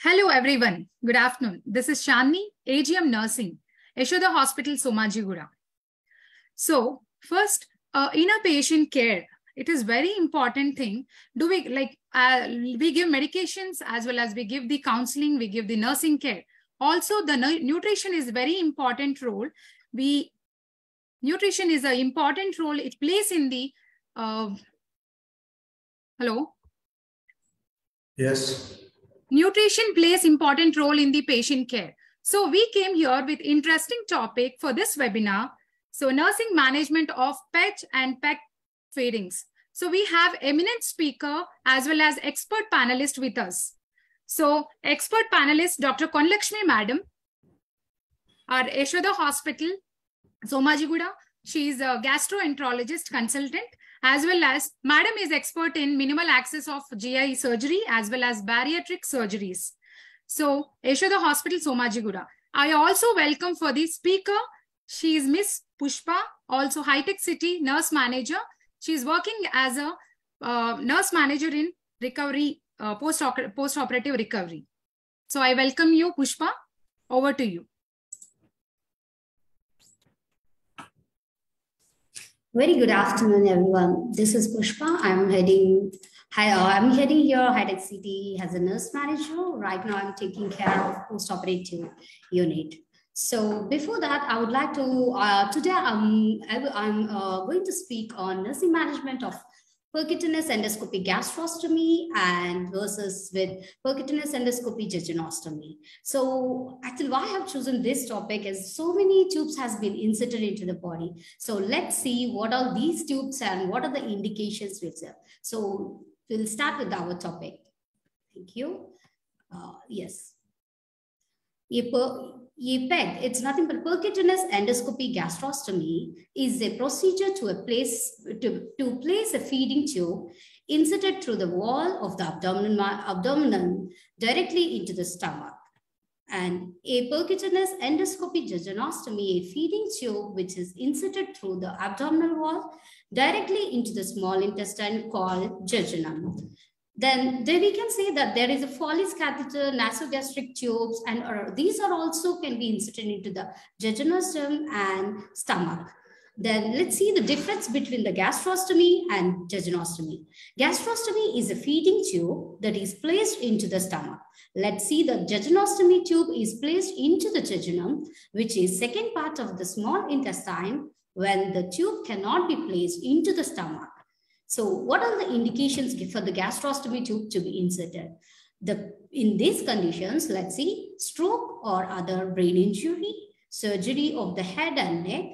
Hello everyone, good afternoon. This is Shanni, AGM Nursing, Yashoda Hospital, Somajiguda. So first, in a patient care, it is very important thing. Do we we give medications as well as we give the counseling, we give the nursing care. Also the nutrition is very important role. Nutrition is an important role it plays in the, hello? Yes. Nutrition plays important role in the patient care. So we came here with interesting topic for this webinar. So nursing management of PEG and PEG feedings. So we have eminent speaker as well as expert panelist with us. So expert panelist, Dr. Kona Lakshmi Madam, at Yashoda Hospital, Somajiguda. She is a gastroenterologist consultant, as well as Madam is expert in minimal access of GI surgery as well as bariatric surgeries. So Yashoda Hospital, Somajiguda. I also welcome for the speaker. She is Miss Pushpa, also High Tech City nurse manager. She is working as a nurse manager in recovery, post-operative recovery. So I welcome you, Pushpa. Over to you. Very good afternoon, everyone. This is Pushpa. I'm heading here, High Tech City, as a nurse manager. Right now, I'm taking care of post-operative unit. So before that, I would like to, today I'm going to speak on nursing management of percutaneous endoscopic gastrostomy and versus with percutaneous endoscopic jejunostomy. So actually why I have chosen this topic is so many tubes has been inserted into the body. So let's see what are these tubes and what are the indications we have. So we'll start with our topic. Thank you. Yes. PEG, it's nothing but percutaneous endoscopic gastrostomy, is a procedure to place a feeding tube inserted through the wall of the abdomen directly into the stomach. And a percutaneous endoscopic jejunostomy, a feeding tube which is inserted through the abdominal wall directly into the small intestine called jejunum. Then we can say that there is a Foley's catheter, nasogastric tubes, and these are also can be inserted into the jejunosum and stomach. Then let's see the difference between the gastrostomy and jejunostomy. Gastrostomy is a feeding tube that is placed into the stomach. Let's see the jejunostomy tube is placed into the jejunum, which is second part of the small intestine when the tube cannot be placed into the stomach. So what are the indications for the gastrostomy tube to be inserted? In these conditions, let's see, stroke or other brain injury, surgery of the head and neck,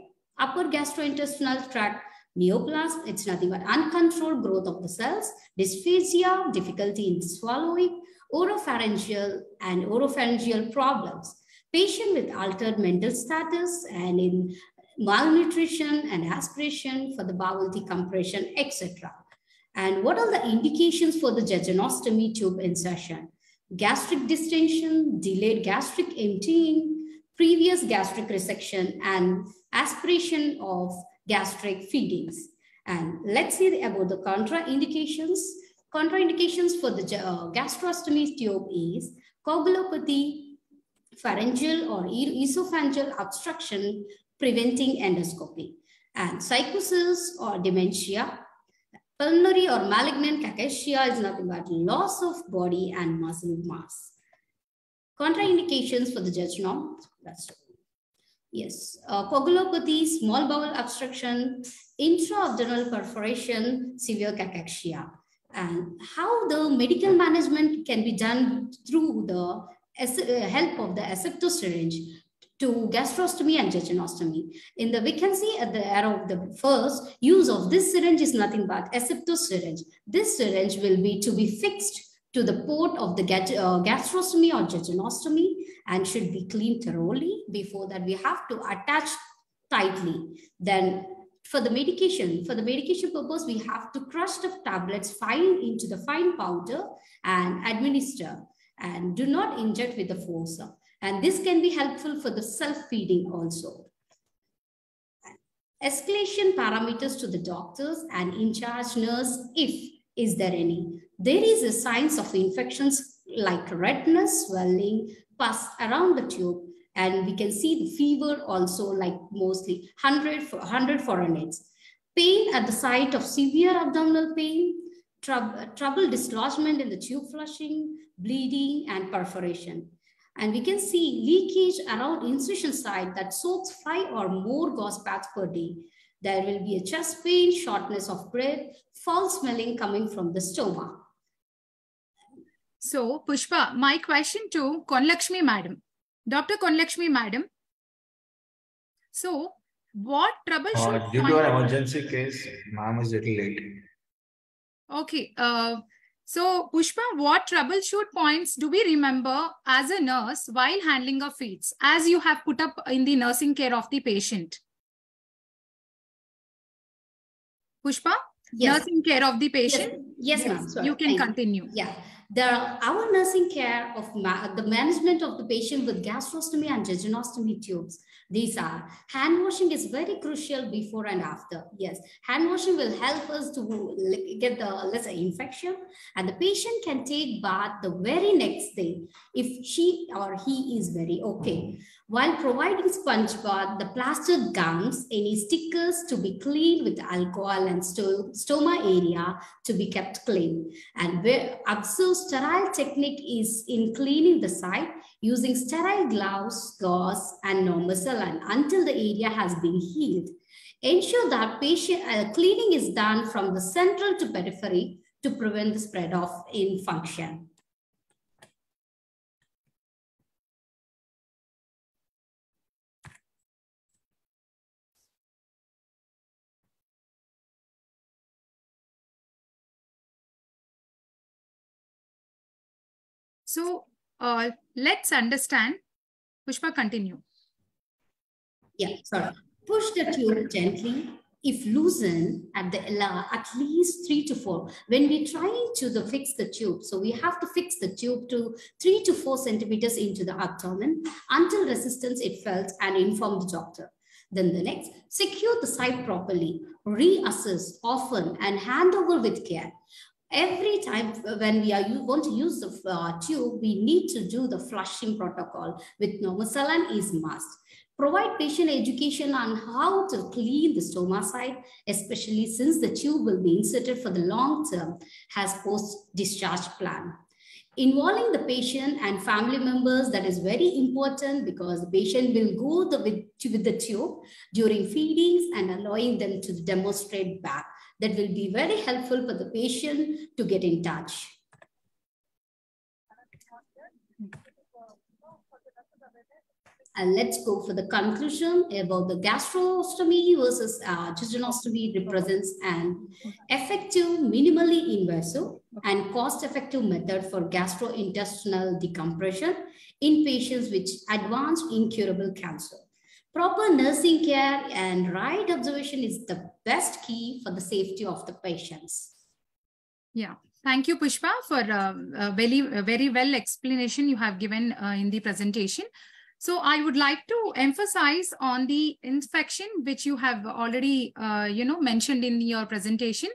upper gastrointestinal tract, neoplasm, it's nothing but uncontrolled growth of the cells, dysphagia, difficulty in swallowing, oropharyngeal problems, patient with altered mental status and in malnutrition and aspiration for the bowel decompression, etc. And what are the indications for the jejunostomy tube insertion? Gastric distension, delayed gastric emptying, previous gastric resection, and aspiration of gastric feedings. And let's see about the contraindications. Contraindications for the gastrostomy tube is coagulopathy, pharyngeal or esophageal obstruction, preventing endoscopy, and psychosis or dementia, pulmonary or malignant cachexia is nothing but loss of body and muscle mass. Contraindications for the jejunum, yes, coagulopathy, small bowel obstruction, intra-abdominal perforation, severe cachexia, and how the medical management can be done through the help of the asepto syringe to gastrostomy and jejunostomy. In the vacancy at the era of the first, use of this syringe is nothing but asepto syringe. This syringe will be to be fixed to the port of the gastrostomy or jejunostomy and should be cleaned thoroughly. Before that, we have to attach tightly. Then for the medication purpose, we have to crush the tablets fine into the fine powder and administer, and do not inject with the forceps. And this can be helpful for the self-feeding also. Escalation parameters to the doctors and in-charge nurse if is there any. There is a signs of infections like redness, swelling, pus around the tube. And we can see the fever also, like mostly 100 foreigners. Pain at the site of severe abdominal pain, trouble dislodgement in the tube flushing, bleeding, and perforation. And we can see leakage around incision site that soaks 5 or more gauze paths per day. There will be a chest pain, shortness of breath, foul smelling coming from the stoma. So, Pushpa, my question to Kona Lakshmi Madam. Dr. Kona Lakshmi Madam, so what trouble should... Due to an emergency case, ma'am is a little late. Okay. So, Pushpa, what troubleshoot points do we remember as a nurse while handling of feeds, as you have put up in the nursing care of the patient? Pushpa, yes. Nursing care of the patient? Yes, yes, yes, ma'am. You can continue. Yeah. Our nursing care of the management of the patient with gastrostomy and jejunostomy tubes. These are hand washing is very crucial before and after. Yes, hand washing will help us to get the lesser infection, and the patient can take bath the very next day if she or he is very okay. While providing sponge bath, the plaster gums, any stickers to be cleaned with alcohol, and stoma area to be kept clean. And where absolute sterile technique is in cleaning the site using sterile gloves, gauze, and normosaline until the area has been healed. Ensure that patient cleaning is done from the central to periphery to prevent the spread of infection. So let's understand. Pushpa, continue. Yeah, sorry. Push the tube gently. If loosen at least 3 to 4. When we try to fix the tube, so we have to fix the tube to 3 to 4 centimeters into the abdomen until resistance is felt and inform the doctor. Then the next, secure the site properly, reassess often and hand over with care. Every time when we are going to use the tube, we need to do the flushing protocol with normosaline is must. Provide patient education on how to clean the stoma site, especially since the tube will be inserted for the long term as post-discharge plan. Involving the patient and family members, that is very important because the patient will go with the tube during feedings and allowing them to demonstrate back. That will be very helpful for the patient to get in touch. And let's go for the conclusion about the gastrostomy versus jejunostomy represents an effective, minimally invasive and cost-effective method for gastrointestinal decompression in patients with advanced incurable cancer. Proper nursing care and right observation is the best key for the safety of the patients. Yeah, thank you, Pushpa, for a very well explanation you have given in the presentation. So I would like to emphasize on the infection, which you have already, mentioned in your presentation.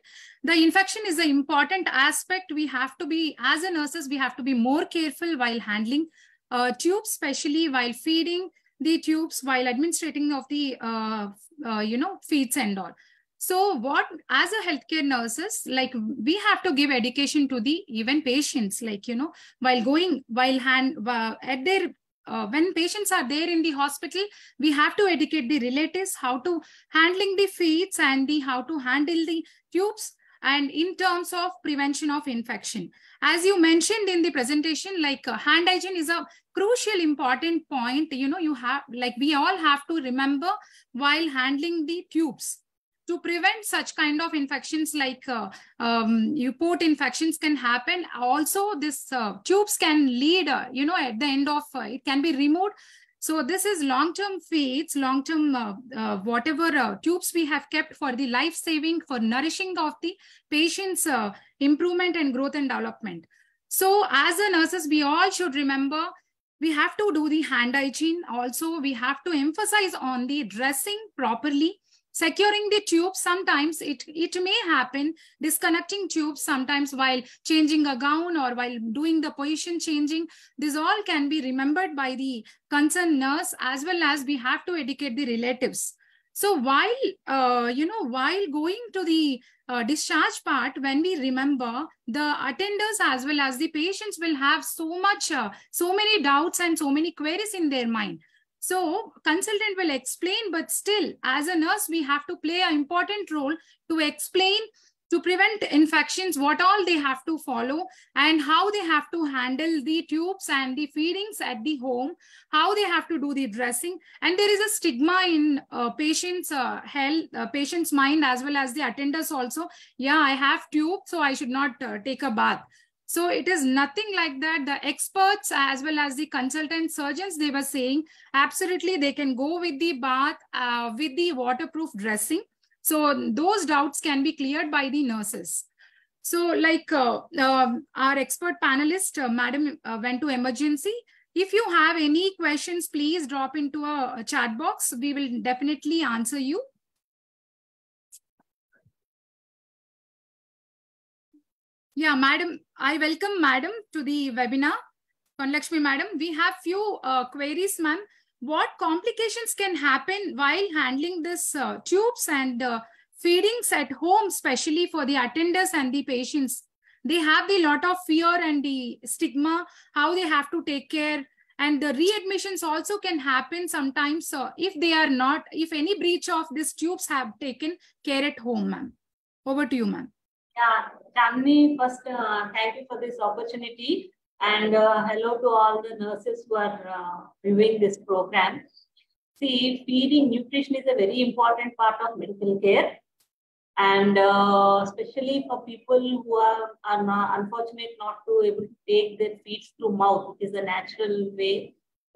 The infection is an important aspect. We have to be, as a nurses, we have to be more careful while handling tubes, especially while feeding the tubes, while administrating of the, feeds and all. So what, as a healthcare nurses, like we have to give education to the even patients, like, when patients are there in the hospital, we have to educate the relatives how to handling the feeds and how to handle the tubes and in terms of prevention of infection. As you mentioned in the presentation, like hand hygiene is a crucial important point, you have, like we all have to remember while handling the tubes to prevent such kind of infections like port infections can happen. Also this tubes can lead, at the end of, it can be removed. So this is long-term feeds, long-term whatever tubes we have kept for the life-saving, for nourishing of the patient's improvement and growth and development. So as a nurses, we all should remember, we have to do the hand hygiene. Also, we have to emphasize on the dressing properly Securing the tube, sometimes it may happen, disconnecting tubes sometimes while changing a gown or while doing the position changing. This all can be remembered by the concerned nurse, as well as we have to educate the relatives. So while going to the discharge part, when we remember, the attenders as well as the patients will have so many doubts and so many queries in their mind. So consultant will explain, but still as a nurse, we have to play an important role to explain, to prevent infections, what all they have to follow and how they have to handle the tubes and the feedings at the home, how they have to do the dressing. And there is a stigma in patient's mind, as well as the attenders also. Yeah, I have tube, so I should not take a bath. So it is nothing like that. The experts as well as the consultant surgeons, they were saying, absolutely, they can go with the bath, with the waterproof dressing. So those doubts can be cleared by the nurses. So like our expert panelist, Madam went to emergency. If you have any questions, please drop into a chat box. We will definitely answer you. Yeah, Madam, I welcome Madam to the webinar. Kona Lakshmi Madam, we have few queries, ma'am. What complications can happen while handling this tubes and feedings at home, especially for the attenders and the patients? They have the lot of fear and the stigma, how they have to take care. And the readmissions also can happen sometimes if they are not, if any breach of these tubes have taken care at home, ma'am. Over to you, ma'am. Yeah, Kamini, first, thank you for this opportunity, and hello to all the nurses who are viewing this program. See, feeding, nutrition is a very important part of medical care, and especially for people who are not, unfortunate not to able to take their feeds through mouth, which is a natural way,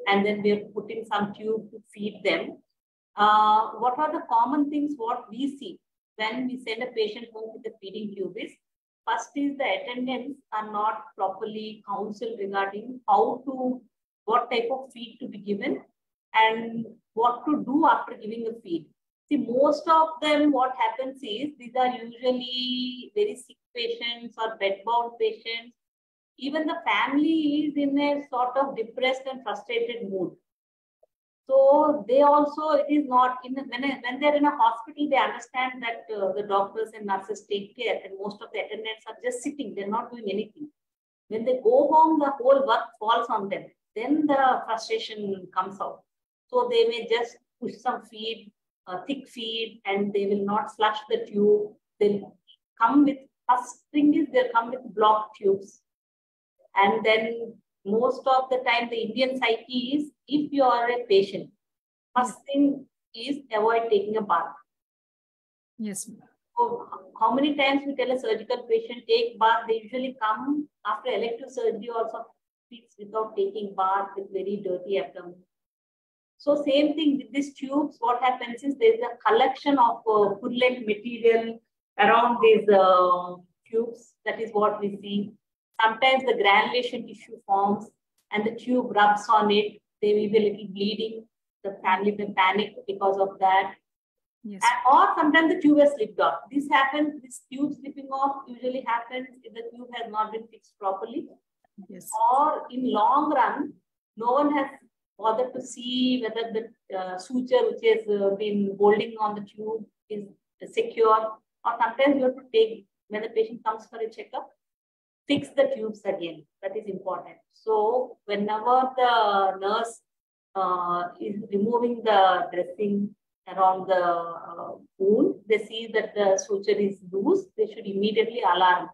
and then we are putting some tube to feed them. What are the common things what we see when we send a patient home with the feeding tube is, first is the attendants are not properly counseled regarding what type of feed to be given and what to do after giving a feed. See, most of them, what happens is, these are usually very sick patients or bedbound patients. Even the family is in a sort of depressed and frustrated mood. So they also, it is not, when they're in a hospital, they understand that the doctors and nurses take care and most of the attendants are just sitting, they're not doing anything. When they go home, the whole work falls on them. Then the frustration comes out. So they may just push some feed, thick feed, and they will not flush the tube. They'll come with, first thing is they'll come with blocked tubes. And then most of the time, the Indian psyche is, if you are a patient, first thing is avoid taking a bath. Yes. So how many times we tell a surgical patient, take bath, they usually come after elective surgery also without taking bath with very dirty abdomen. So same thing with these tubes, what happens is there is a collection of purulent material around these tubes. That is what we see. Sometimes the granulation tissue forms and the tube rubs on it. There will be a little bleeding. The family will panic because of that. Yes. And, or sometimes the tube has slipped off. This happens, this tube slipping off usually happens if the tube has not been fixed properly. Yes. Or in long run, no one has bothered to see whether the suture which has been holding on the tube is secure. Or sometimes you have to take, when the patient comes for a checkup, fix the tubes again. That is important. So whenever the nurse is removing the dressing around the wound, they see that the suture is loose, they should immediately alarm.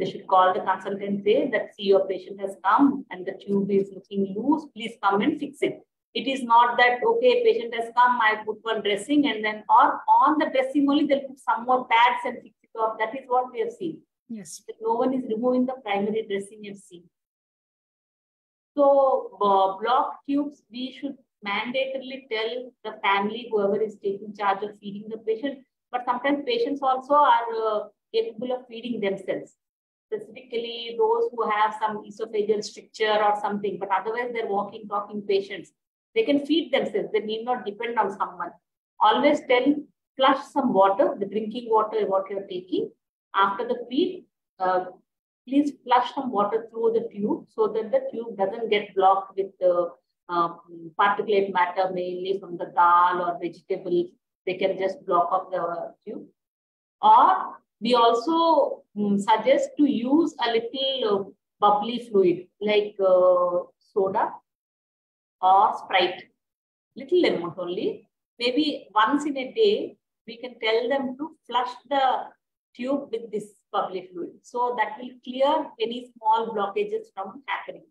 They should call the consultant, say that, see, your patient has come and the tube is looking loose, please come and fix it. It is not that, okay, patient has come, I put one dressing and then, or on the dressing only, they'll put some more pads and fix it off. That is what we have seen. Yes. But no one is removing the primary dressing you see. So blocked tubes, we should mandatorily tell the family, whoever is taking charge of feeding the patient. But sometimes patients also are capable of feeding themselves. Specifically those who have some esophageal stricture or something, but otherwise they're walking, talking patients. They can feed themselves. They need not depend on someone. Always tell flush some water, the drinking water what you're taking. After the feed, please flush some water through the tube so that the tube doesn't get blocked with the particulate matter, mainly from the dal or vegetables. They can just block up the tube. Or we also suggest to use a little bubbly fluid like soda or Sprite, little lemon only. Maybe once in a day, we can tell them to flush the tube with this bubbly fluid. So that will clear any small blockages from happening.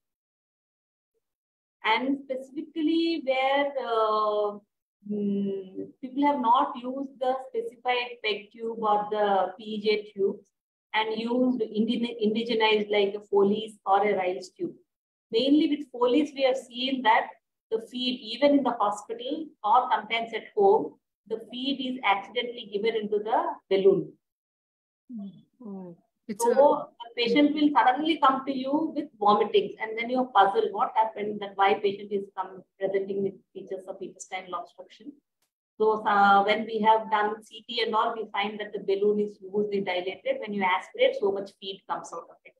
And specifically where people have not used the specified PEG tube or the PEJ tubes and used indigenized like a Foley's or a Rice tube. Mainly with Foley's, we have seen that the feed, even in the hospital or sometimes at home, the feed is accidentally given into the balloon. Oh, so the patient will suddenly come to you with vomitings, and then you're puzzled what happened, that why patient is presenting with features of intestinal obstruction. So when we have done CT and all, we find that the balloon is loosely dilated. When you aspirate, so much feed comes out of it.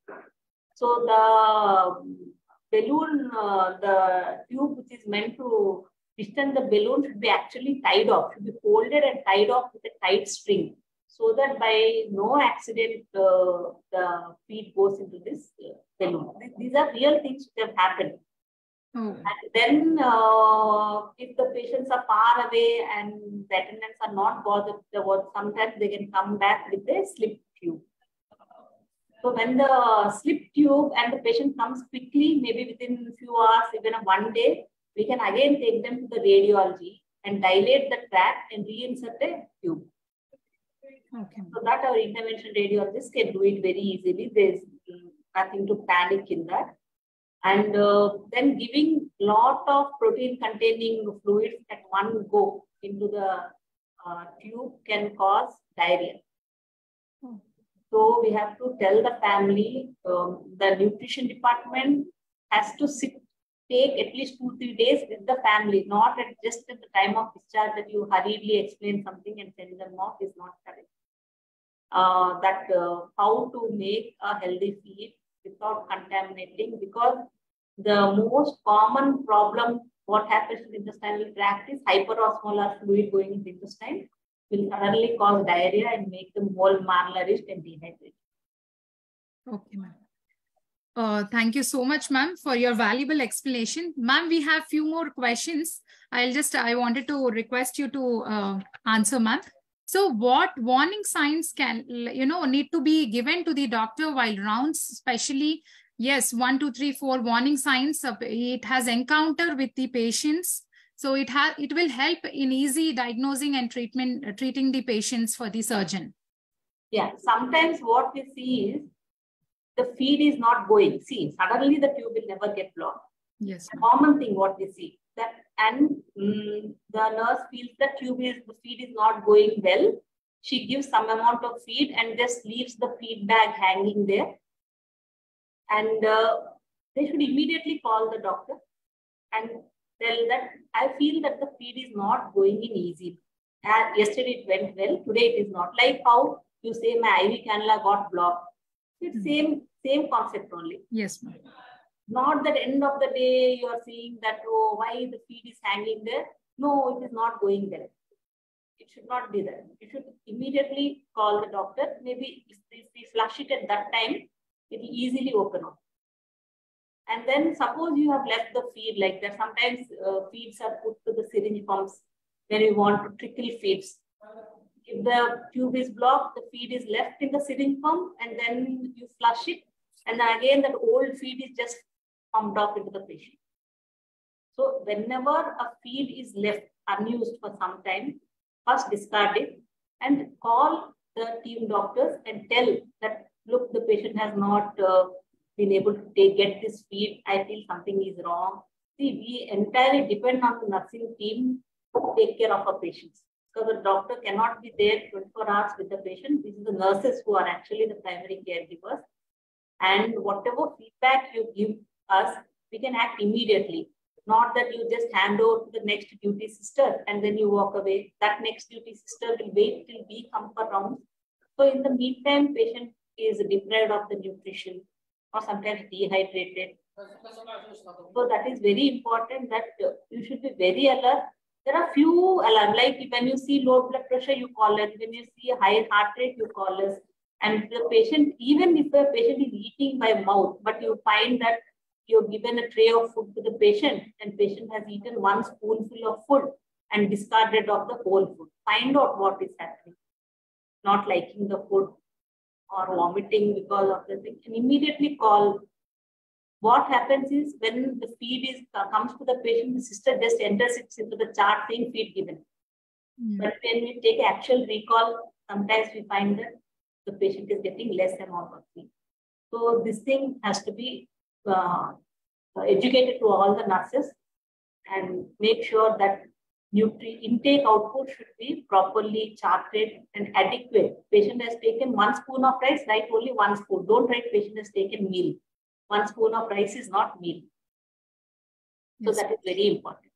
So the balloon, the tube which is meant to distance the balloon should be actually tied off, should be folded and tied off with a tight string. So that by no accident, the feed goes into this balloon. These are real things which have happened. Mm. And then if the patients are far away and the attendants are not bothered, sometimes they can come back with a slip tube. So when the slip tube and the patient comes quickly, maybe within a few hours, even a 1 day, we can again take them to the radiology and dilate the tract and reinsert the tube. Okay. So that our intervention radiologists can do it very easily. There's nothing to panic in that. And then giving lot of protein-containing fluids at one go into the tube can cause diarrhea. Hmm. So we have to tell the family, the nutrition department has to take at least 2-3 days with the family, not at just at the time of discharge that you hurriedly explain something and send them off is not correct. How to make a healthy feed without contaminating, because the most common problem what happens in the intestinal tract is hyperosmolar fluid going into the intestine will suddenly cause diarrhea and make them more malnourished and dehydrated. Okay, ma'am. Thank you so much, ma'am, for your valuable explanation. Ma'am, we have few more questions. I wanted to request you to answer, ma'am. So what warning signs can, need to be given to the doctor while rounds, especially, yes, 1, 2, 3, 4 warning signs it has encountered with the patients. So it will help in easy diagnosing and treating the patients for the surgeon. Yeah, sometimes what we see is the feed is not going. See, suddenly the tube will never get blocked. Yes. The common thing what we see that, and the nurse feels the feed is not going well. She gives some amount of feed and just leaves the feed bag hanging there. And they should immediately call the doctor and tell that I feel that the feed is not going in easy. Yesterday it went well, today it is not. Like how you say my IV cannula got blocked. It's same concept only. Yes, ma'am. Not that end of the day you are seeing that, oh, why the feed is hanging there. No, it is not going there. It should not be there. You should immediately call the doctor. Maybe if we flush it at that time, it will easily open up. And then suppose you have left the feed like that. Sometimes feeds are put to the syringe pumps when you want to trickle feeds. If the tube is blocked, the feed is left in the syringe pump and then you flush it. And then again, that old feed is just pumped up into the patient. So whenever a feed is left unused for some time, first discard it and call the team doctors and tell that, look, the patient has not been able to get this feed. I feel something is wrong. See, we entirely depend on the nursing team to take care of our patients. So the doctor cannot be there 24 hours with the patient. These are the nurses who are actually the primary caregivers. And whatever feedback you give us, we can act immediately. Not that you just hand over to the next duty sister and then you walk away. That next duty sister will wait till we come for rounds. So in the meantime, patient is deprived of the nutrition or sometimes dehydrated. So that is very important that you should be very alert. There are few alarms, like when you see low blood pressure, you call us. When you see high heart rate, you call us. And the patient, even if the patient is eating by mouth, but you find that you've given a tray of food to the patient and patient has eaten one spoonful of food and discarded of the whole food. Find out what is happening. Not liking the food or vomiting because of the thing. And immediately call. What happens is when the feed comes to the patient, the sister just enters it into the chart saying feed given. Mm. But when we take actual recall, sometimes we find that the patient is getting less amount of feed. So this thing has to be educated to all the nurses and make sure that nutrient intake output should be properly charted and adequate. Patient has taken one spoon of rice, write only one spoon. Don't write patient has taken meal. One spoon of rice is not meal. So yes, that is very important.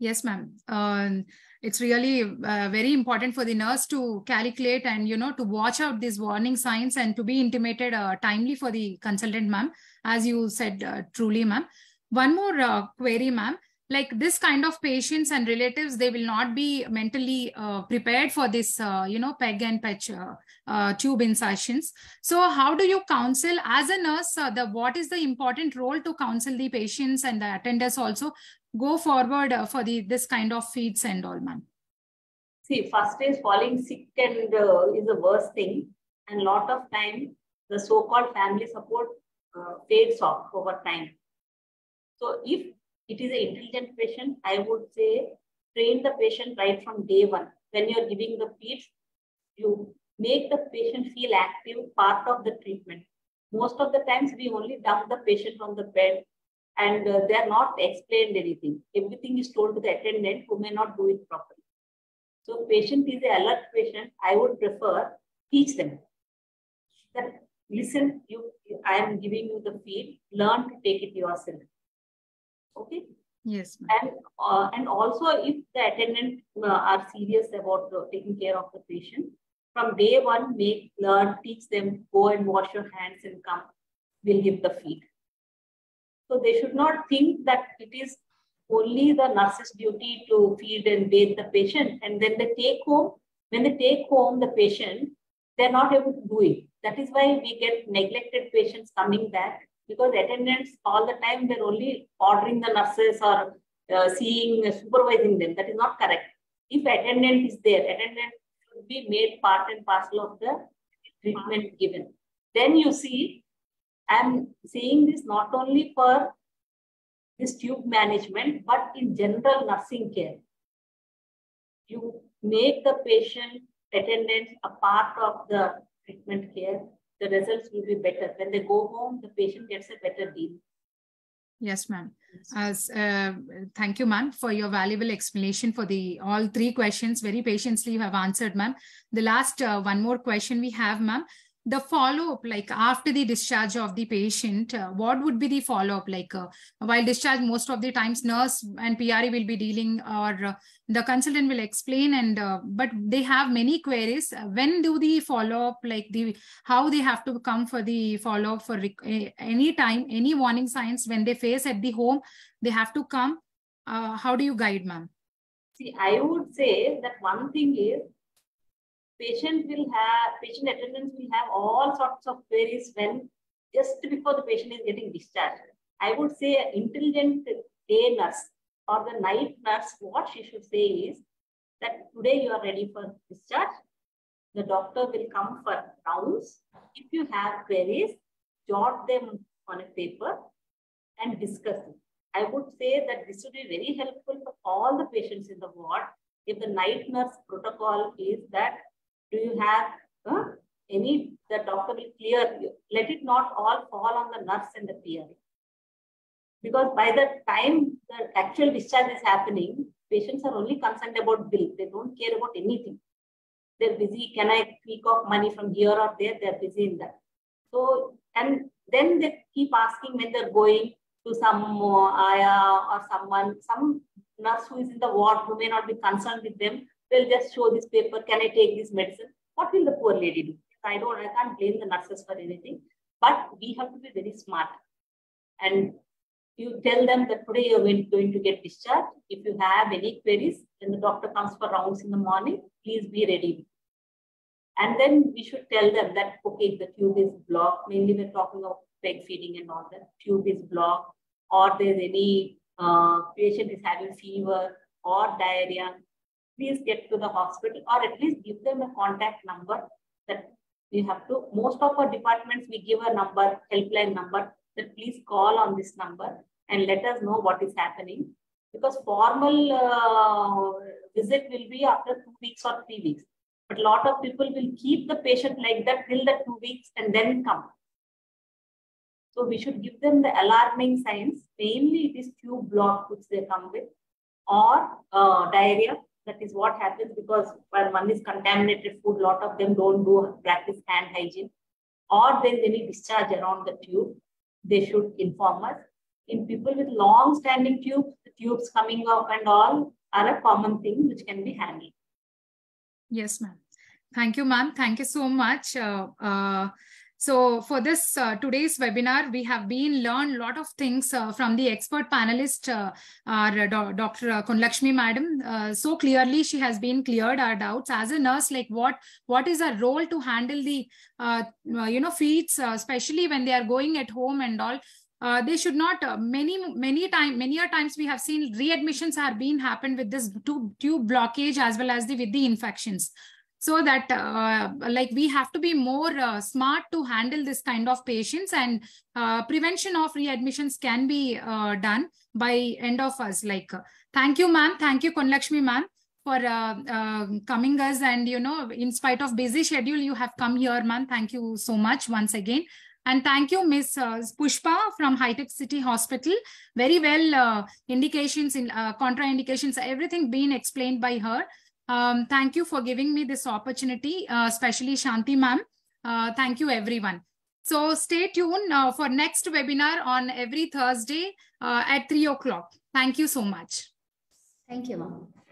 Yes, ma'am. It's really very important for the nurse to calculate and, you know, to watch out these warning signs and to be intimated timely for the consultant, ma'am, as you said truly, ma'am. One more query, ma'am. Like this kind of patients and relatives, they will not be mentally prepared for this, you know, PEG and patch tube insertions. So how do you counsel as a nurse, what is the important role to counsel the patients and the attenders also go forward for this kind of feeds and all, ma'am? See, first is falling sick and is the worst thing. And a lot of time, the so-called family support fades off over time. So if it is an intelligent patient, I would say train the patient right from day one. When you're giving the feeds, you make the patient feel active part of the treatment. Most of the times we only dump the patient on the bed and they are not explained anything. Everything is told to the attendant who may not do it properly. So patient is an alert patient. I would prefer teach them that listen, I am giving you the feed, learn to take it yourself. Okay. Yes. And also, if the attendants are serious about taking care of the patient, from day one, teach them, go and wash your hands and come. We'll give the feed. So they should not think that it is only the nurse's duty to feed and bathe the patient. And then they take home. When they take home the patient, they're not able to do it. That is why we get neglected patients coming back. Because attendants all the time, they're only ordering the nurses or supervising them. That is not correct. If attendant is there, attendant should be made part and parcel of the treatment given. Then you see, I'm saying this not only for this tube management, but in general nursing care. You make the patient attendants a part of the treatment care. The results will be better. When they go home, the patient gets a better deal. Yes, ma'am. Thank you, ma'am, for your valuable explanation for all three questions. Very patiently you have answered, ma'am. The last one more question we have, ma'am. The follow-up, like after the discharge of the patient, what would be the follow-up? Like while discharge, most of the times nurse and PRE will be dealing or the consultant will explain, and but they have many queries. When do the follow-up, like how they have to come for the follow-up for any time, any warning signs when they face at the home, they have to come. How do you guide, ma'am? See, I would say that one thing is, patient attendants will have all sorts of queries when just before the patient is getting discharged. I would say an intelligent day nurse or the night nurse, what she should say is that today you are ready for discharge. The doctor will come for rounds. If you have queries, jot them on a paper and discuss it. I would say that this would be very helpful for all the patients in the ward if the night nurse protocol is that do you have any, the doctor will clear you. Let it not all fall on the nurse and the PRE. Because by the time the actual discharge is happening, patients are only concerned about bill. They don't care about anything. They're busy. Can I tweak off money from here or there? They're busy in that. So, and then they keep asking when they're going. to some Aya or someone, some nurse who is in the ward who may not be concerned with them, they'll just show this paper, can I take this medicine? What will the poor lady do? I can't blame the nurses for anything, but we have to be very smart. And you tell them that today you're going to get discharged. If you have any queries, when the doctor comes for rounds in the morning, please be ready. And then we should tell them that, okay, if the tube is blocked, mainly we're talking of PEG feeding and all that, tube is blocked, or there's any patient is having fever or diarrhea, please get to the hospital, or at least give them a contact number that we have to, most of our departments, we give a number, helpline number, that please call on this number and let us know what is happening. Because formal visit will be after 2 weeks or 3 weeks. But a lot of people will keep the patient like that till the 2 weeks and then come. So we should give them the alarming signs, mainly it is tube block which they come with, or diarrhea. That is what happens because when one is contaminated food, a lot of them don't practice hand hygiene. Or there is any discharge around the tube, they should inform us. In people with long-standing tubes, the tubes coming off and all are a common thing which can be handled. Yes, ma'am. Thank you, ma'am. Thank you so much. So for this today's webinar, we have learned a lot of things from the expert panelist, our Dr. Kona Lakshmi Madam. So clearly, she has cleared our doubts. As a nurse, like what is our role to handle the feeds, especially when they are going at home and all. They should not, many times we have seen readmissions are being happened with this tube blockage as well as with the infections. So that we have to be more smart to handle this kind of patients, and prevention of readmissions can be done by end of us. Thank you, ma'am. Thank you, Kona Lakshmi ma'am, for coming us, and in spite of busy schedule, you have come here, ma'am. Thank you so much once again. And thank you, Ms. Pushpa from High Tech City Hospital. Very well, indications, contraindications, everything being explained by her. Thank you for giving me this opportunity, especially Shanti ma'am. Thank you, everyone. So stay tuned for next webinar on every Thursday at 3 o'clock. Thank you so much. Thank you, ma'am.